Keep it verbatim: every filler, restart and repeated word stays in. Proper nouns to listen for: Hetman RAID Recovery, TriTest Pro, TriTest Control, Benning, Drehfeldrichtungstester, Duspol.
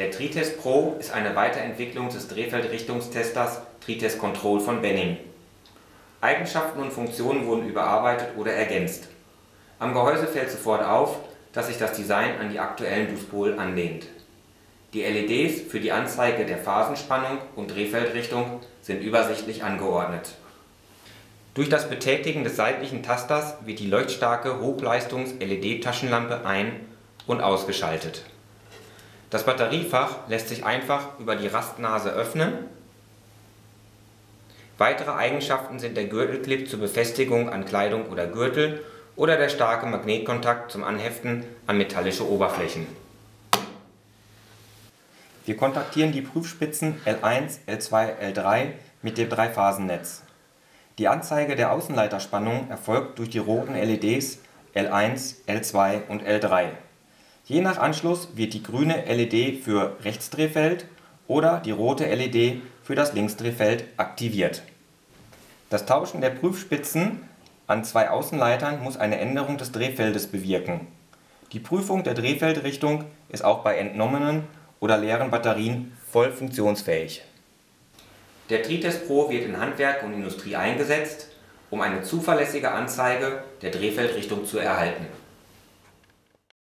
Der TriTest Pro ist eine Weiterentwicklung des Drehfeldrichtungstesters TriTest Control von Benning. Eigenschaften und Funktionen wurden überarbeitet oder ergänzt. Am Gehäuse fällt sofort auf, dass sich das Design an die aktuellen Duspol anlehnt. Die L E Ds für die Anzeige der Phasenspannung und Drehfeldrichtung sind übersichtlich angeordnet. Durch das Betätigen des seitlichen Tasters wird die leuchtstarke Hochleistungs-L E D-Taschenlampe ein- und ausgeschaltet. Das Batteriefach lässt sich einfach über die Rastnase öffnen. Weitere Eigenschaften sind der Gürtelclip zur Befestigung an Kleidung oder Gürtel oder der starke Magnetkontakt zum Anheften an metallische Oberflächen. Wir kontaktieren die Prüfspitzen L eins, L zwei, L drei mit dem Dreiphasennetz. Die Anzeige der Außenleiterspannung erfolgt durch die roten L E Ds L eins, L zwei und L drei. Je nach Anschluss wird die grüne L E D für Rechtsdrehfeld oder die rote L E D für das Linksdrehfeld aktiviert. Das Tauschen der Prüfspitzen an zwei Außenleitern muss eine Änderung des Drehfeldes bewirken. Die Prüfung der Drehfeldrichtung ist auch bei entnommenen oder leeren Batterien voll funktionsfähig. Der TriTest Pro wird in Handwerk und Industrie eingesetzt, um eine zuverlässige Anzeige der Drehfeldrichtung zu erhalten.